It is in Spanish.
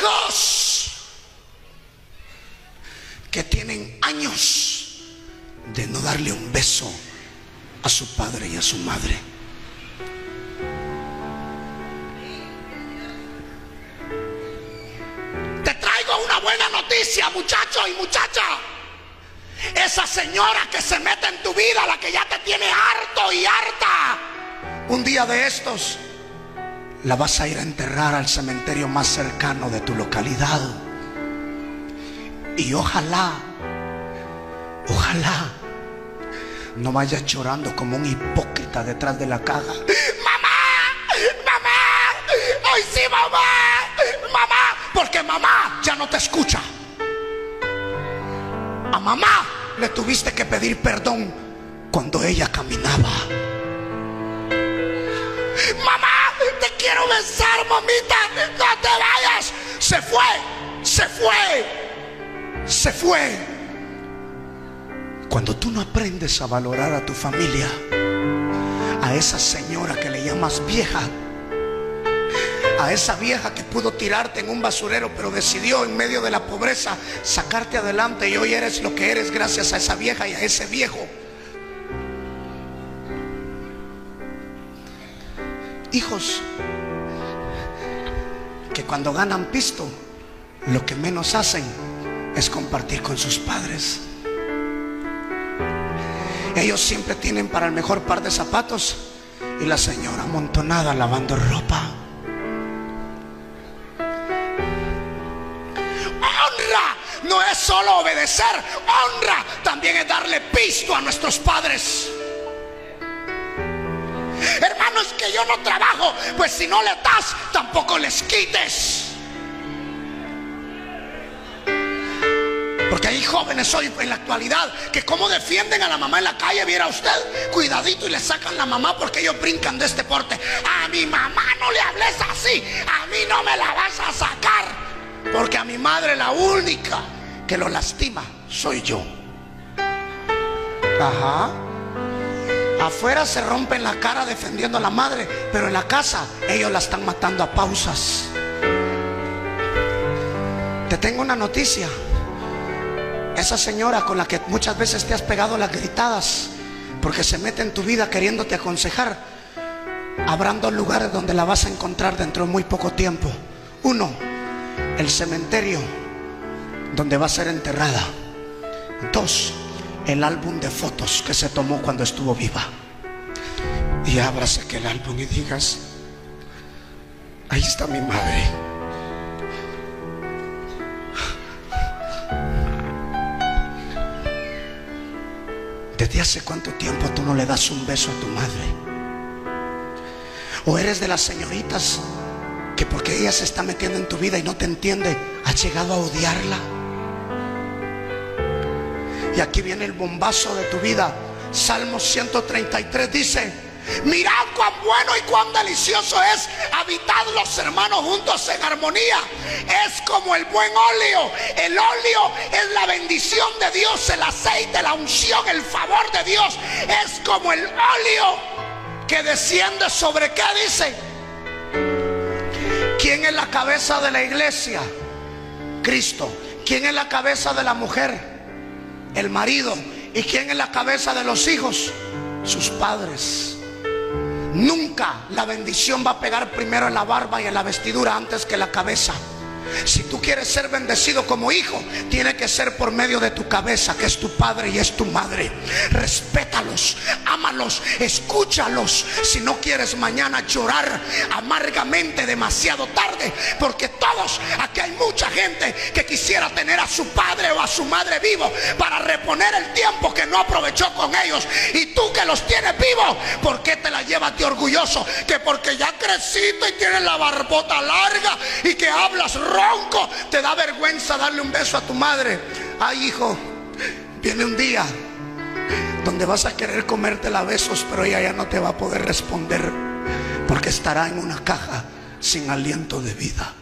hijos que tienen años de no darle un beso a su padre y a su madre. Te traigo una buena noticia, muchacho y muchacha. Esa señora que se mete en tu vida, la que ya te tiene harto y harta, un día de estos la vas a ir a enterrar al cementerio más cercano de tu localidad. Y ojalá, ojalá no vayas llorando como un hipócrita detrás de la caja. ¡Mamá! ¡Mamá! ¡Hoy sí, mamá! ¡Mamá! Porque mamá ya no te escucha. A mamá le tuviste que pedir perdón cuando ella caminaba. Mamá, te quiero besar, mamita, no te vayas. Se fue, se fue, se fue. Cuando tú no aprendes a valorar a tu familia, a esa señora que le llamas vieja, a esa vieja que pudo tirarte en un basurero pero decidió en medio de la pobreza sacarte adelante, y hoy eres lo que eres gracias a esa vieja y a ese viejo. Hijos que cuando ganan pisto lo que menos hacen es compartir con sus padres. Ellos siempre tienen para el mejor par de zapatos y la señora amontonada lavando ropa. No es solo obedecer, honra también es darle pisto a nuestros padres. Hermanos, que yo no trabajo, pues si no le das, tampoco les quites. Porque hay jóvenes hoy en la actualidad que como defienden a la mamá en la calle, viera usted, cuidadito, y le sacan la mamá porque ellos brincan de este porte. A mi mamá no le hables así, a mí no me la vas a sacar. Porque a mi madre la única que lo lastima soy yo. Ajá. Afuera se rompen la cara defendiendo a la madre, pero en la casa ellos la están matando a pausas. Te tengo una noticia. Esa señora con la que muchas veces te has pegado las gritadas porque se mete en tu vida queriéndote aconsejar, habrán dos lugares donde la vas a encontrar dentro de muy poco tiempo. Uno, el cementerio donde va a ser enterrada. Dos, el álbum de fotos que se tomó cuando estuvo viva. Y abras aquel álbum y digas: ahí está mi madre. ¿Desde hace cuánto tiempo tú no le das un beso a tu madre? ¿O eres de las señoritas que porque ella se está metiendo en tu vida y no te entiende, has llegado a odiarla? Y aquí viene el bombazo de tu vida. Salmo 133 dice: mirad cuán bueno y cuán delicioso es habitar los hermanos juntos en armonía. Es como el buen óleo. El óleo es la bendición de Dios, el aceite, la unción, el favor de Dios. Es como el óleo que desciende sobre, ¿qué dice? ¿Quién es la cabeza de la iglesia? Cristo. ¿Quién es la cabeza de la mujer? El marido. ¿Y quién es la cabeza de los hijos? Sus padres. Nunca la bendición va a pegar primero en la barba y en la vestidura antes que la cabeza. Si tú quieres ser bendecido como hijo, tiene que ser por medio de tu cabeza, que es tu padre y es tu madre. Respétalos, ámalos, escúchalos. Si no quieres mañana llorar amargamente demasiado tarde, porque todos, aquí hay mucha gente que quisiera tener a su padre o a su madre vivo para reponer el tiempo que no aprovechó con ellos. Y tú que los tienes vivos, ¿por qué te la llevas de orgulloso? Que porque ya creciste y tienes la barbota larga y que hablas ronco, te da vergüenza darle un beso a tu madre. Ay, hijo, viene un día donde vas a querer comértela a besos, pero ella ya no te va a poder responder porque estará en una caja sin aliento de vida.